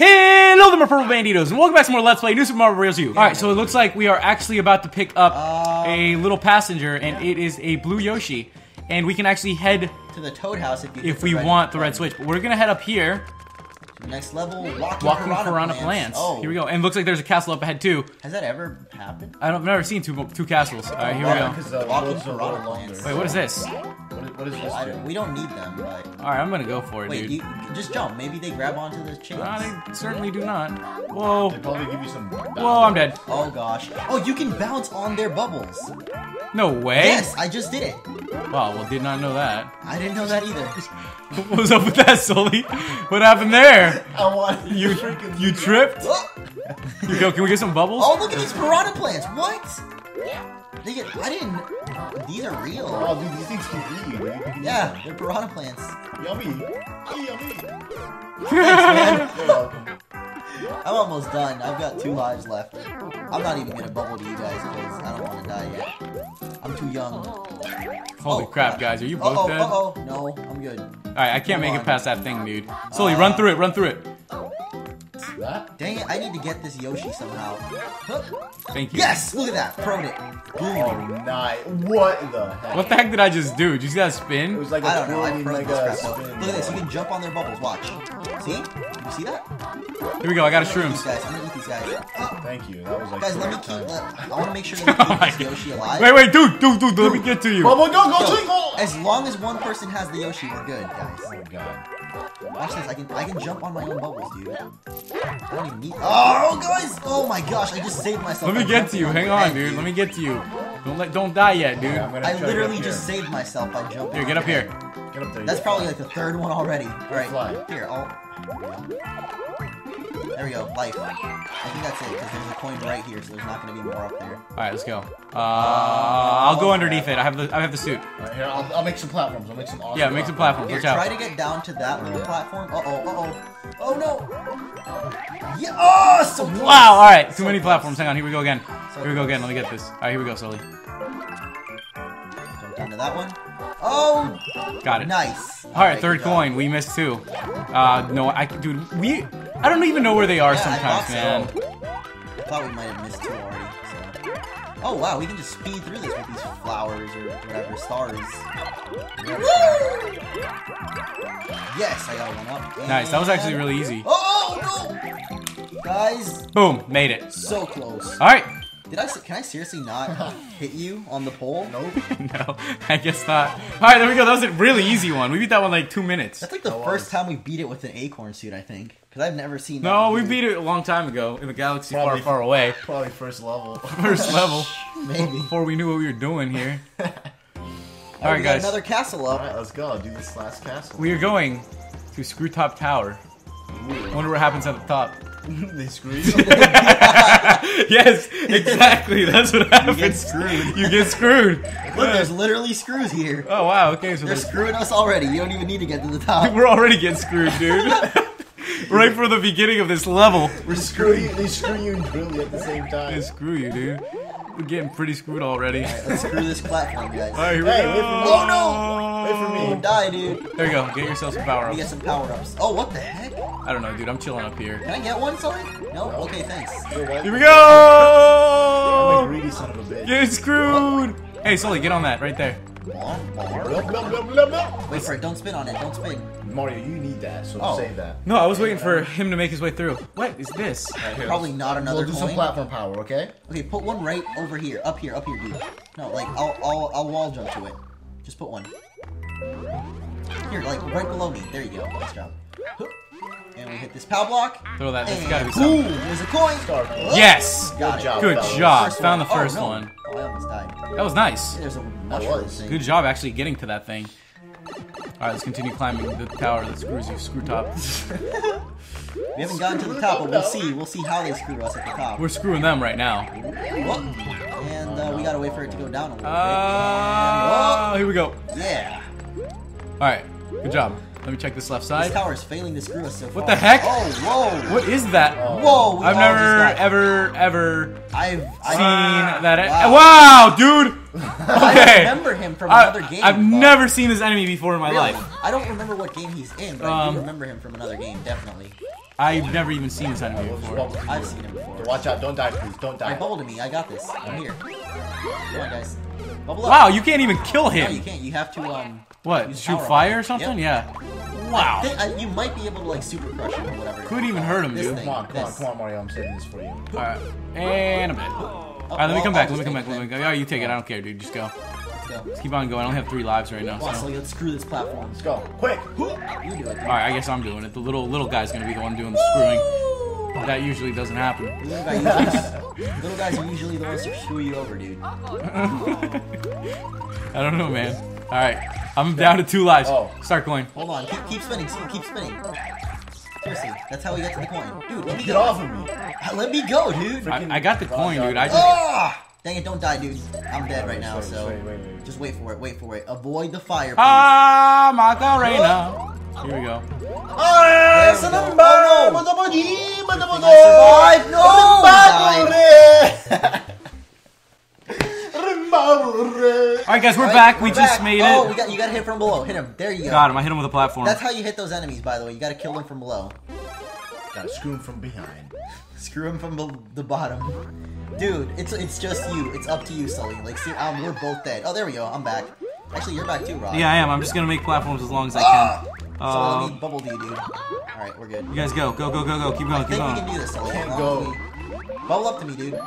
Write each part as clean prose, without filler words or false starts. Hello there, my purple banditos, and welcome back to more Let's Play New Super Mario Bros. U. Alright, so it looks like we are actually about to pick up a little passenger, and it is a blue Yoshi. And we can actually head to the Toad House if we want the red switch. But we're gonna head up here. To the next level, walking Piranha Plants. Oh. Here we go. And it looks like there's a castle up ahead too. Has that ever happened? I've never seen two castles. Alright, here we go. Walking Piranha Plants. Wait, what is this? What is this? We don't need them, but... Alright, I'm gonna go for it, dude. Just jump. Maybe they grab onto the chains. No, they certainly do not. Whoa. They probably give you some... Whoa, I'm dead. Oh, gosh. Oh, you can bounce on their bubbles. No way. Yes, I just did it. Wow, well, did not know that. I didn't know that either. What was up with that, Sully? What happened there? I want you tripped? You go, can we get some bubbles? Oh, look at these piranha plants. What? Yeah. I didn't. These are real. Oh, dude, these things can eat you. Yeah, they're piranha plants. Yummy. Yummy. Thanks, man. You're welcome. I'm almost done. I've got 2 lives left. I'm not even gonna bubble to you guys because I don't want to die yet. I'm too young. Holy crap, guys! Are you both dead? Uh-oh. No, I'm good. All right, I can't make it past that thing, dude. Sully, run through it. Run through it. Dang it, I need to get this Yoshi somehow. Thank you. Yes! Look at that! Proed it. Oh, nice. What the heck? What the heck did I just do? Did you see that spin? It was like I don't know, I mean, like a spin. Look at this, you can jump on their bubbles. Watch. See? You see that? Here we go, I got a shrooms. I'm gonna eat these guys. Thank you, that was like... Guys, let me keep... I wanna make sure that we keep this Yoshi alive. Wait, wait, dude, let me get to you. Go. As long as one person has the Yoshi, we're good, guys. Oh, God. Watch this, I can jump on my own bubbles, dude. I don't even need them. Oh guys! Oh my gosh, I just saved myself. Let me get to you, hang on dude, let me get to you. Don't die yet, dude. Yeah, I literally just saved myself by jumping. Here, get up here. Get up there. That's probably like the 3rd one already. Alright, here, there we go, life. I think that's it, because there's a coin right here, so there's not going to be more up there. Alright, let's go. I'll go underneath it. I have the suit. Alright, here, I'll make some platforms. I'll make some awesome platforms. Here, try to get down to that little platform. Oh no! Yeah, so close. Wow, alright, too many platforms. Hang on, here we go again. Here we go again, let me get this. Alright, here we go, slowly. Jump down to that one. Oh! Got it. Nice. Alright, 3rd coin. We missed 2. No, I don't even know where they are sometimes, man. I thought we might have missed 2 already, so... Oh, wow, we can just speed through this with these flowers or whatever, stars. Woo! Yes, I got 1 up. And... Nice, that was actually really easy. Oh, no! Guys! Boom, made it. So close. Alright. Can I seriously not hit you on the pole? Nope. No, I guess not. Alright, there we go. That was a really easy one. We beat that one in like 2 minutes. That's like the first time we beat it with an acorn suit, I think. Because I've never seen that. No, we beat it a long time ago in the galaxy probably, far, far away. Probably first level. First level. Maybe. Before we knew what we were doing here. Alright, guys. Another castle up. Alright, let's go. Do this last castle. We are going to Screwtop Tower. I wonder what happens at the top. They screw you? Yes, exactly. That's what happens. You get screwed. You get screwed. Look, there's literally screws here. Oh, wow. Okay, so they're screwing us already. You don't even need to get to the top. Dude, we're already getting screwed, dude. Right from the beginning of this level. We're screwing you. They screw you and drill you at the same time. They screw you, dude. We're getting pretty screwed already. All right, let's screw this platform, guys. All right, here we go. Wait for me. Oh, no. Wait for me. Don't die, dude. There you go. Get yourself some power-ups. Get some power-ups. Oh, what the heck? I don't know, dude. I'm chilling up here. Can I get one, Sully? No? Okay, thanks. Here we go! I'm a greedy son of a bitch. Get screwed! Hey, Sully, get on that. Right there. Wait for it. Don't spin on it. Don't spin. Mario, you need that, so save that. No, I was waiting for him to make his way through. What is this? Probably not another coin. We'll do some platform power, okay? Okay, put one right over here. Up here. Up here, dude. No, like, I'll wall jump to it. Just put one. Here, like, right below me. There you go. Nice job. And we hit this POW block. Throw that. There's gotta be something. Ooh, there's a coin. Yes. Good job. Good job. Found the first one. Oh, I almost died. That was nice. There's a mushroom thing. Good job actually getting to that thing. Alright, let's continue climbing the tower that screws you, screw top. We haven't gotten to the top, but we'll see. We'll see how they screw us at the top. We're screwing them right now. And we gotta wait for it to go down a little bit. Oh, here we go. Yeah. Alright, good job. Let me check this left side. This tower is failing to screw us so far. What the heck? Oh, whoa. What is that? Whoa. I've never, ever seen that. Wow, dude. I remember him from another game. I've never seen this enemy before in my life. I don't remember what game he's in, but I do remember him from another game, definitely. I've never even seen this enemy before. I've seen him before. Watch out, don't die, please, don't die. You're bold to me, I got this. I'm here. Come on, guys. Bubble up. Wow, you can't even kill him. No, you can't. You have to, what, shoot fire or something? Yep. Yeah. Wow. You might be able to, like, super crush him or whatever. Couldn't even hurt him, dude. Come on, Mario, I'm saving this for you. Alright, and a bit. Alright, let me come back. Oh, you take it. I don't care, dude. Just go. Let's keep on going. I only have 3 lives right now. So let's screw this platform. Let's go. Quick. Alright, I guess I'm doing it. The little guy's going to be the one doing the screwing. That usually doesn't happen. Little guys are usually the ones to screw you over, dude. I don't know, man. Alright, I'm down to 2 lives. Start going. Hold on. Keep spinning. Keep spinning. Seriously, that's how we got to the coin. Dude, let me get off of me. Let me go, dude. I got the coin, dude. I just... Dang it, don't die, dude. I'm dead right now, so... Just wait for it, wait for it. Avoid the fire, please. Ah, Macarena. Here we go. Alright, guys, we're back. We just made it. Oh, you gotta hit from below. Hit him. There you go. Got him. I hit him with a platform. That's how you hit those enemies, by the way. You gotta kill them from below. Gotta screw him from behind. Screw him from the bottom. Dude, it's just you. It's up to you, Sully. Like, see, we're both dead. Oh, there we go. I'm back. Actually, you're back too, Rob. Yeah, I am. I'm just gonna make platforms as long as I can. Sully, let me bubble D, dude. Alright, we're good. You guys go. Go. Keep going. Keep going. I think we can do this, Sully. Can't go. Bubble up to me, dude.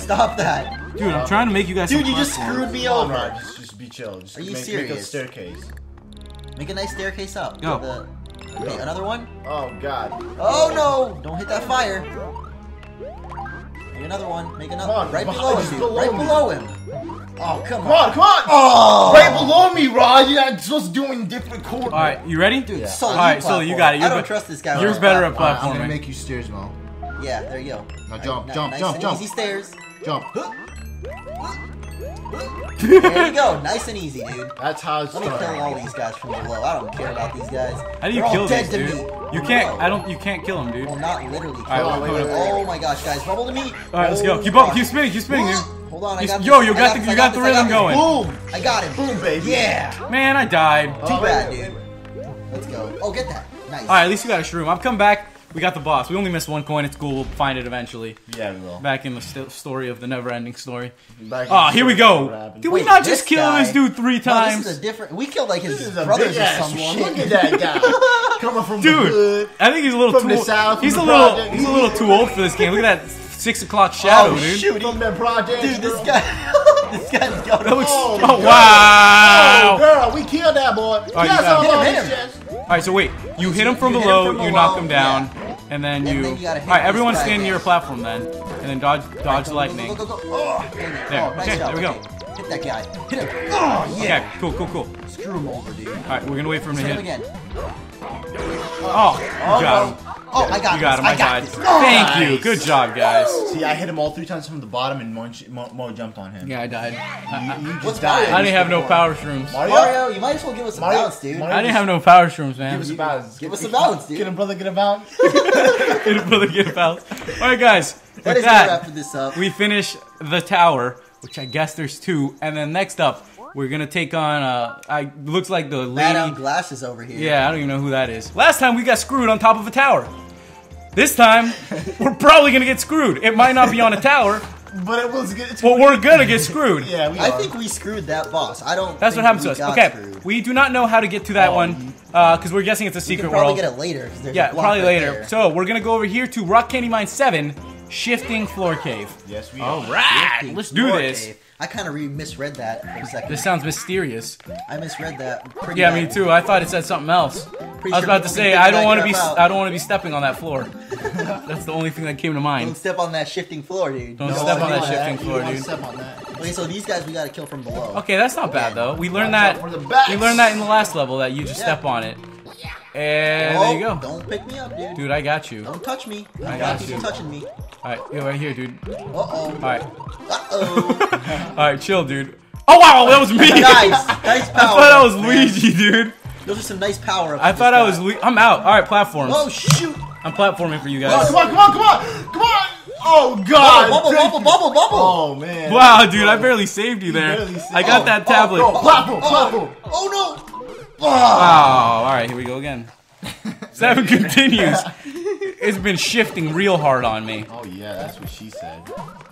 Stop that. Dude, I'm trying to make you guys some platforms. Dude, you just screwed me over. Right, just be chill. Just Are you serious? Make a staircase. Make a nice staircase up. Go. Okay, another one? Oh, God. Oh, no! Don't hit that fire. Make another one. Make another one. Right below him, dude. Right below him. Oh, come on. Come on. Oh. Right below me, Rod. You're not just doing different coordinates. All right, you ready? Dude, so all right, so you got it. You're I don't trust this guy. You're better at platforming. Right, I'm going to make you stairs, Mo. Yeah, there you go. Now jump, right, jump, nice jump, jump. Easy stairs. Jump. There you go. Nice and easy, dude. That's how it's done. Let me kill all these guys from below. I don't care about these guys. How do you kill these, dude? You can't. You can't kill them, dude. Well, not literally. Oh my gosh, guys, bubble to me. All right, let's go. Keep spinning, dude. Hold on, I got. Yo, you got the rhythm going. Boom! I got it. Boom, baby. Yeah. Man, I died. Too bad, dude. Let's go. Oh, get that. Nice. All right, at least you got a shroom. I've come back. We got the boss. We only missed 1 coin. It's cool. We'll find it eventually. Yeah, we will. Back in the story of the never-ending story. Oh, here we go. Did we not just kill this dude 3 times? No, this is a different... We killed, like, his brothers or someone. Look at that guy. Coming from the hood. Dude, I think he's a little too old. He's a little too old for this game. Look at that 6 o'clock shadow, dude. Shoot. From the project, dude, this guy... This guy's got him. Oh, wow. Oh, girl, we killed that boy. Alright, so wait. You hit him from below, you knock him down, and then you... Alright, everyone stand near a platform then, and then dodge the lightning. There, okay, there we go. Hit that guy. Hit him. Oh, yeah. Okay, cool. Screw him over, dude. Alright, we're gonna wait for him to hit. Oh, you got him. Oh, I got him. I died. Thank you. Good job, guys. See, I hit him all 3 times from the bottom, and Mo jumped on him. Yeah, I died. You just died. I didn't have no power shrooms. Mario, you might as well give us some balance, dude. I didn't have no power shrooms, man. Give us some balance. Give us some balance, dude. Get a brother, get a balance. All right, guys. With that, we finish the tower, which I guess there's 2, and then next up, we're gonna take on, looks like the lady. Madame Glass is over here. Yeah, I don't even know who that is. Last time we got screwed on top of a tower. This time, we're probably gonna get screwed. It might not be on a tower, but it was good. But we're gonna get screwed. Yeah, we are. I think we screwed that boss. I don't. That's what happens to us. Okay, we do not know how to get to that one because we're guessing it's a secret world. We can probably get it later. Yeah, probably later. So we're gonna go over here to Rock Candy Mine 7, Shifting Floor Cave. Yes, we are. All right, let's do this. I kind of misread that for a second. This sounds mysterious. I misread that. Yeah, me too. I thought it said something else. I was about to say I don't want to be. I don't want to be stepping on that floor. That's the only thing that came to mind. Don't step on that shifting floor, dude. Don't step on that shifting floor, dude. Don't step on that. Wait, so these guys we gotta kill from below. Okay, that's not bad though. We learned that. We learned that in the last level that you just step on it. And there you go. Don't pick me up, dude. Dude, I got you. Don't touch me. I got you. Don't be touching me. Alright, you're right here, dude. Uh-oh. Alright. Uh-oh. Alright, chill, dude. Oh, wow, that was me! Nice power. I thought I was Luigi, dude. Those are some nice power-ups. I thought I was Luigi. I'm out. Alright, platforms. Oh, shoot. I'm platforming for you guys. Oh, come on, come on, come on! Come on! Oh god! Bubble, bubble, bubble, bubble, bubble! Oh man! Wow, dude, I barely saved you there. I got that tablet. Oh, no. Platform, platform. Oh no! Oh. Wow! All right, here we go again. Seven continues. It's been shifting real hard on me. Oh yeah, that's what she said.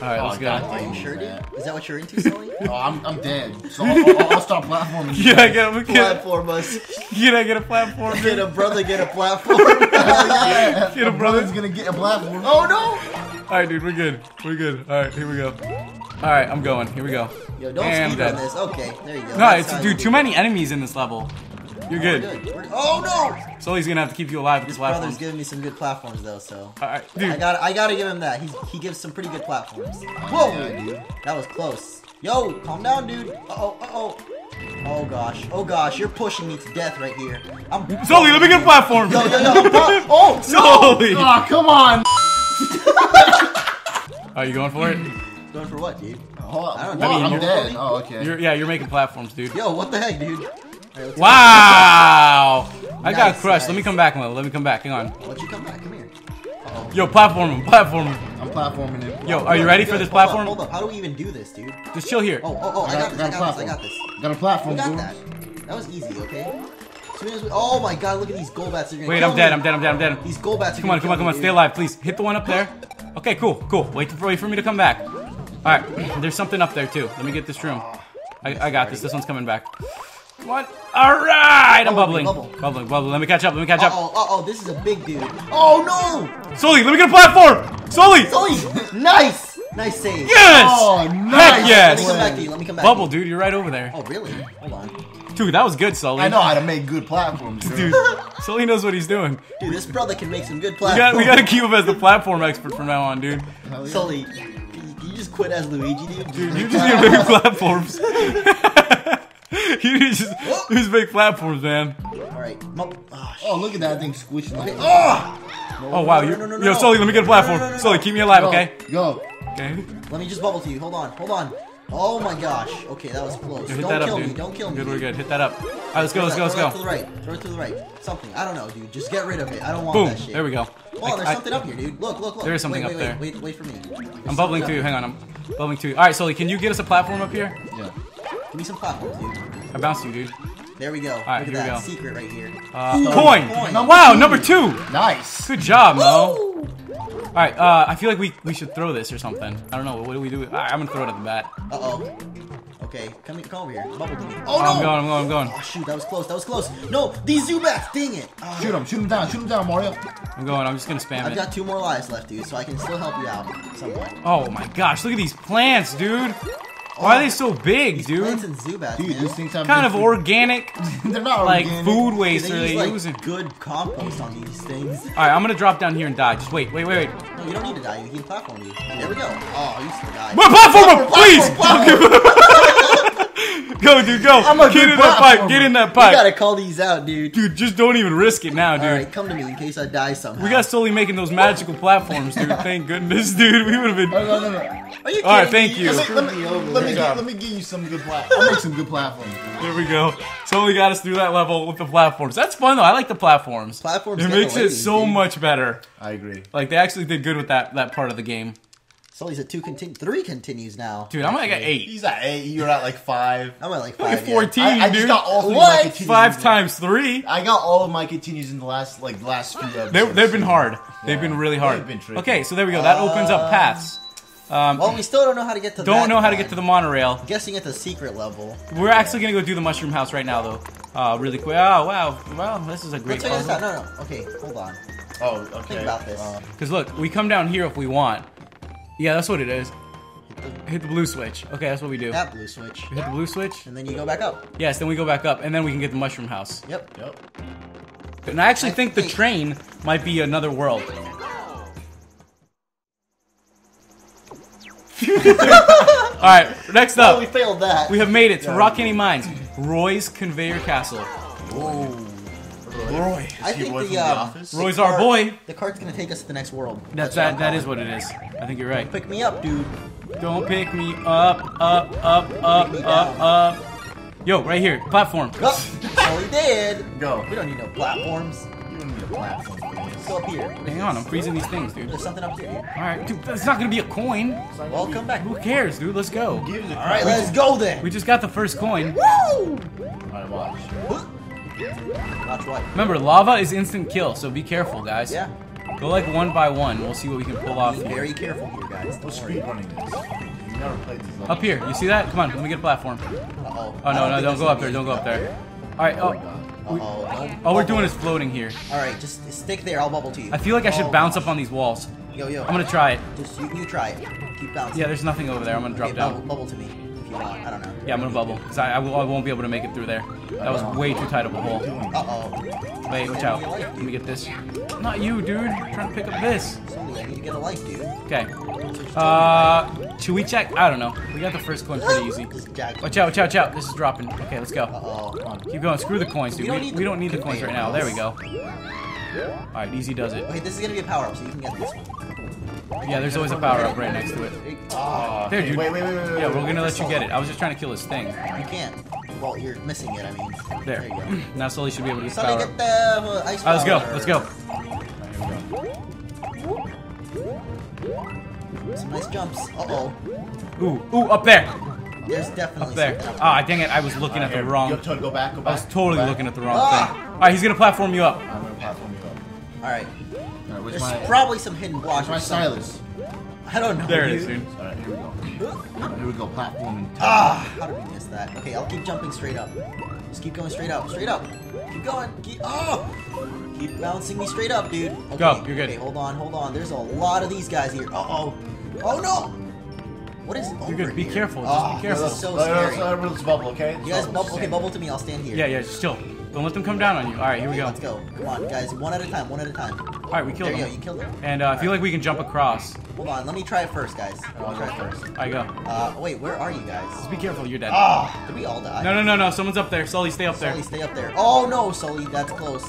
Alright, let's go. Damn, is that what you're into, Sully? Oh, I'm dead. So I'll stop platforming. Can I get a platform us? Can I get a platform? Can a brother get a platform? Yeah. Can a brother's gonna get a platform. Oh no! Alright dude, we're good. We're good. Alright, here we go. Alright, I'm going. Here we go. Yo, don't speed on this. Okay, there you go. No, it's dude, too many enemies in this level. You're good. Oh, good. Oh no! Sully's gonna have to keep you alive with his platforms. His brother's giving me some good platforms though, so. Alright, dude. I gotta give him that. He gives some pretty good platforms. Whoa! Yeah, dude. That was close. Yo, calm down, dude. Uh-oh, uh-oh. Oh gosh. Oh gosh, you're pushing me to death right here. I'm Sully, let me get a platform! Yo, yo, yo. Oh! Sully! No. Oh, come on! Are you going for it? Going for what, dude? Hold on. I don't know. I mean, I'm dead. Oh, okay. You're making platforms, dude. Yo, what the heck, dude? Right, wow! I got crushed. Nice. Let me come back, Let me come back. Hang on. Let you come back. Come here. Uh-oh. Yo, platform him. Platform him. I'm platforming him. Yo, are you ready for this platform? Hold up. How do we even do this, dude? Just chill here. Oh, oh, oh! I got this. Got a platform. I got that. That was easy. Okay. Oh my God! Look at these gold bats. Wait, I'm dead. I'm dead. I'm dead. I'm dead. These gold bats. Come on, come on, come on! Stay alive, please. Hit the one up there. Okay, cool, cool. Wait for me to come back. All right. There's something up there too. Let me get this room. I got this. This one's coming back. What? Alright, I'm bubbling. Bubbling, bubbling. Let me catch up, Uh oh, this is a big dude. Oh no! Sully, let me get a platform! Sully! Sully! Nice! Nice save. Yes! Oh, nice! Heck yes! Let me come back to you, Bubble, dude, you're right over there. Oh, really? Hold on. Dude, that was good, Sully. I know how to make good platforms, dude. Sully knows what he's doing. Dude, this brother can make some good platforms. We gotta keep him as the platform expert from now on, dude. Yeah. Sully, you just quit as Luigi, dude? Dude, you just get big platforms. These big platforms, man. Alright. Oh, look at that thing squishing. Okay. Oh! No, oh, wow. Yo, Sully, let me get a platform. Sully, keep me alive, okay? Go. Okay. Let me just bubble to you. Hold on. Hold on. Oh, my gosh. Okay, that was close. Yo, don't kill me. Don't kill me. Good, we're good. Hit that up. Alright, let's go. Let's go. Throw it to the right. Throw it to the right. Something. I don't know, dude. Just get rid of it. I don't want that shit. Boom. There we go. Oh, there's something up here, dude. Look, look, look. There is something up there. Wait for me. I'm bubbling to you. Hang on. I'm bubbling to you. Alright, Sully, can you get us a platform up here? Yeah. Give me some platforms, dude. I bounced you, dude. There we go. All right, here we go. Secret right here. Coin. Wow, number 2. Nice. Good job, Mo. All right, I feel like we should throw this or something. I don't know. What do we do? All right, I'm gonna throw it at the bat. Uh oh. Okay, come over here. Bubble to me. Oh no! I'm going. Oh shoot, that was close. That was close. No, these zoo bats. Dang it! Shoot him down, Mario. I'm going. I'm just gonna spam it. I've got 2 more lives left, dude, so I can still help you out somewhat. Oh my gosh, look at these plants, dude. Why are they so big, dude? Plants and Zubats, dude, these things have kind of organic. They're not like organic. Food waste. They use, like, good compost on these things. All right, I'm gonna drop down here and die. Just wait. No, you don't need to die. You can platform me. There we go. Oh, you still die. My platform, please. Platform. Go, dude, go. Get in that pipe. Get in that pipe. We gotta call these out, dude. Dude, just don't even risk it now, dude. All right, come to me in case I die somehow. We got slowly making those magical platforms, dude. Thank goodness, dude. We would have been. Are you kidding? All right, thank you. Let me give you some good platforms. I'll make some good platforms. There we go. Totally got us through that level with the platforms. That's fun though. I like the platforms. Platforms. It makes it so much better. I agree. Like they actually did good with that part of the game. So he's at 3 continues now. Dude, I'm like at 8. He's at 8. You're at like 5. I'm at like 5. 14, yeah. I just got all 3 of my continues. 5 times 3. I got all of my continues in the last few episodes. They've been hard. Yeah. They've been really hard. They've been tricky. Okay, so there we go. That opens up paths. Well, we still don't know how to get to. Don't know how to get to the monorail. I'm guessing it's a secret level. We're actually gonna go do the mushroom house right now, though. Really quick. Oh wow, well, this is a great. Let's check this out. No, okay, hold on. Oh, okay. Think about this. Cause look, we come down here if we want. Yeah, that's what it is. Hit the blue switch. Okay, that's what we do. That blue switch. We hit the blue switch, and then you go back up. Yes, then we go back up, and then we can get the mushroom house. Yep. Yep. And I actually think the train might be another world. Alright, next up. We failed that. We have made it to Rock Candy Mines, Roy's Conveyor Castle. Whoa. Roy. I think Roy's our boy. The card's gonna take us to the next world. That is what it is. I think you're right. Don't pick me up, dude. Don't pick me up. Yo, right here. Platform. Oh, we did. Go. We don't need no platforms. You don't need a platform for this. go up here. Hang on, I'm freezing these things, dude. There's something up here, dude. Alright, dude, that's not gonna be a coin. Well, come back. Who cares, dude? Let's go. Alright, let's go then. We just got the first coin. Woo! Alright, watch. Watch what? Remember, lava is instant kill, so be careful, guys. Yeah. Go like one by one. We'll see what we can pull off. Be very careful here, guys. We're speedrunning this. You've never played this. Up here, you see that? Come on, let me get a platform. Uh-oh. Oh no, no, don't go up there. Don't go up there. Alright, oh. All we're doing is floating here. Alright, just stick there. I'll bubble to you. I feel like I should bounce up on these walls. Yo, yo. I'm gonna try it. Just you try it. Keep bouncing. Yeah, there's nothing over there. I'm gonna drop down. Bubble to me if you want. I don't know. Yeah, I'm gonna bubble because I won't be able to make it through there. That was way too tight of a hole. Uh-oh. Wait, watch out. Let me get this. Not you, dude. I'm trying to pick up this. I need to get a life, dude. Okay. Should we check? I don't know. We got the first coin pretty easy. Watch out, watch out, watch out. This is dropping. Okay, let's go. Keep going. Screw the coins, dude. We don't need the coins right now. There we go. Alright, easy does it. Okay, this is gonna be a power-up, so you can get this one. Yeah, there's always a power-up right next to it. There, dude. Wait. Yeah, we're gonna let you get it. I was just trying to kill this thing. You can't. Well, you're missing it, I mean. There. Now Sully should be able to get the power-up. Alright, let's go. Let's go. Some nice jumps. Uh-oh. Ooh, up there. There's definitely something up there. Ah, dang it, I was looking at the wrong... Go back. I was totally looking at the wrong thing. Alright, he's gonna platform you up. I'm gonna platform you up. Alright. There's probably some hidden blocks. Where's my Silas? I don't know. There it is, dude. Alright, here we go. Here we go, platforming. How did we miss that? Okay, I'll keep jumping straight up. Just keep going straight up. Straight up. Keep going. Keep bouncing me straight up, dude. Okay. Go, you're good. Okay, hold on. There's a lot of these guys here. Uh-oh. Oh no! What is over here? You're good. Be careful. Just be careful. This is so scary. Everyone's bubble, okay? You guys bubble. Okay, bubble to me. I'll stand here. Yeah, just chill. Don't let them come down on you. All right, here we go. Let's go. Come on, guys. One at a time. All right, we killed them. There you go. You killed them. And I feel like we can jump across. Hold on. Let me try it first, guys. I'll try it first. I go. Wait. Where are you guys? Just be careful. You're dead. Did we all die? No. Someone's up there. Sully, stay up there. Oh no, Sully. That's close.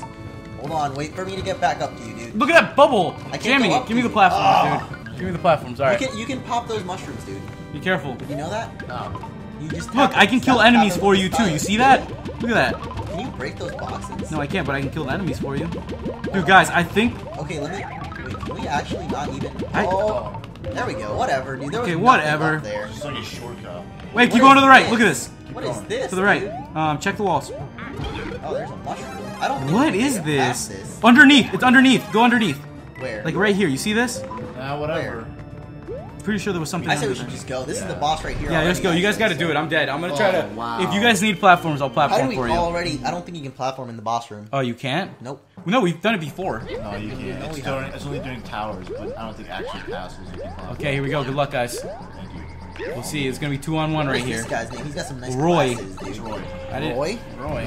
Hold on. Wait for me to get back up to you, dude. Look at that bubble. I can't jamming it. Give me the platform, dude. Give me the platforms, alright. You can pop those mushrooms, dude. Be careful. You know that? No. You just look, I can kill enemies for you, too. You see that? Look at that. Can you break those boxes? No, I can't, but I can kill the enemies for you. Dude, guys, I think... Okay, wait, can we actually not even... Oh, there we go. Whatever, dude. There was nothing up there. Just like a shortcut. Wait, keep going to the right. Look at this. What is this, to the right. Check the walls. Oh, there's a mushroom. I don't think what is this? Underneath. It's underneath. Go underneath. Where? Like right here. You see this? Whatever. Pretty sure there was something. I said we should just go. This is the boss right here. Yeah, let's go. You guys got to do it. I'm dead. I'm gonna try to. Wow. If you guys need platforms, I'll platform for you. I don't think you can platform in the boss room. Oh, you can't? Nope. No, we've done it before. No, you can't. It's only doing towers, but I don't think actual castles. Okay, here we go. Good luck, guys. Thank you. We'll see. It's gonna be 2-on-1 right here. This guy's name. He's got some nice glasses, dude. Roy. Roy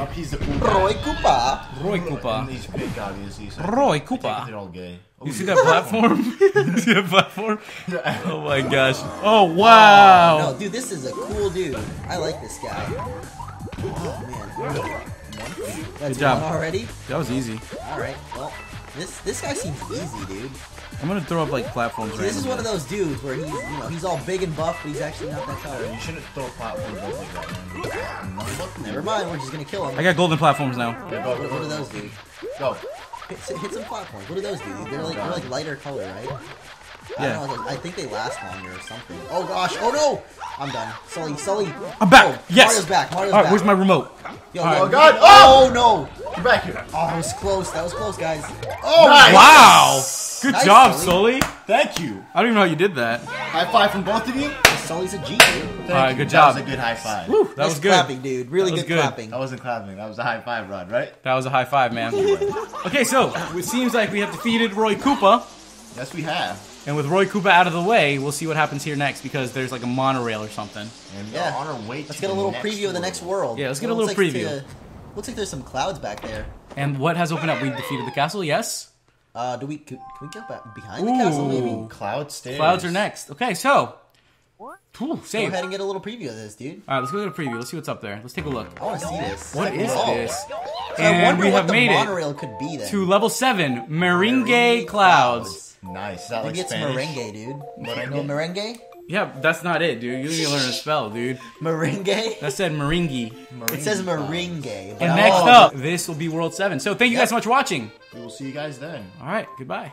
Koopa. Roy Koopa. He's big, obviously. Roy Koopa. They're all gay. You see that platform? You see that platform? Oh my gosh. Oh wow. No, dude, this is a cool dude. I like this guy. Oh man. Good job. Already? That was easy. All right. Well, this guy seems easy, dude. I'm gonna throw up like platforms right now. This is one of those dudes where he's, he's all big and buff, but he's actually not that tall. You shouldn't throw platforms like that. Never mind, we're just gonna kill him. I got golden platforms now. What do those do? Go. Hit some platforms. What do those do? They're like lighter color, right? Yeah. I don't know, I think they last longer or something. Oh gosh! Oh no! I'm done. Sully. I'm back. Yes. Mario's back. Where's my remote? Yo, oh god! Oh no! You're back here. Oh, that was close. Guys. Oh nice. Wow! Good job, Sully. Thank you. I don't even know how you did that. High five from both of you. Sully's a G. Alright, good job. That was a good high five. Woo, that was good clapping, dude. Really good clapping. That wasn't clapping. That was a high five, Rod. Right? That was a high five, man. Okay, so it seems like we have defeated Roy Koopa. Yes, we have. And with Roy Koopa out of the way, we'll see what happens here next because there's like a monorail or something. And yeah, on our way to Let's get a little preview of the next world. Yeah, let's get a little preview. Looks like there's some clouds back there. And what has opened up? We defeated the castle, yes? Can we get back behind the castle maybe? Cloud stairs. Clouds are next. Okay, so. Ooh, save. Go ahead and get a little preview of this, dude. Alright, let's go get a preview. Let's see what's up there. Let's take a look. I want to see this. What is this? And I wonder we have made it could be to level 7, Meringue Clouds. Nice. Is that like Spanish? Meringue, dude. Meringue? Yeah, that's not it, dude. You need to learn to spell, dude. Meringue? That said meringue. It says meringue. And next up, this will be World 7. So thank you guys so much for watching. We will see you guys then. All right, goodbye.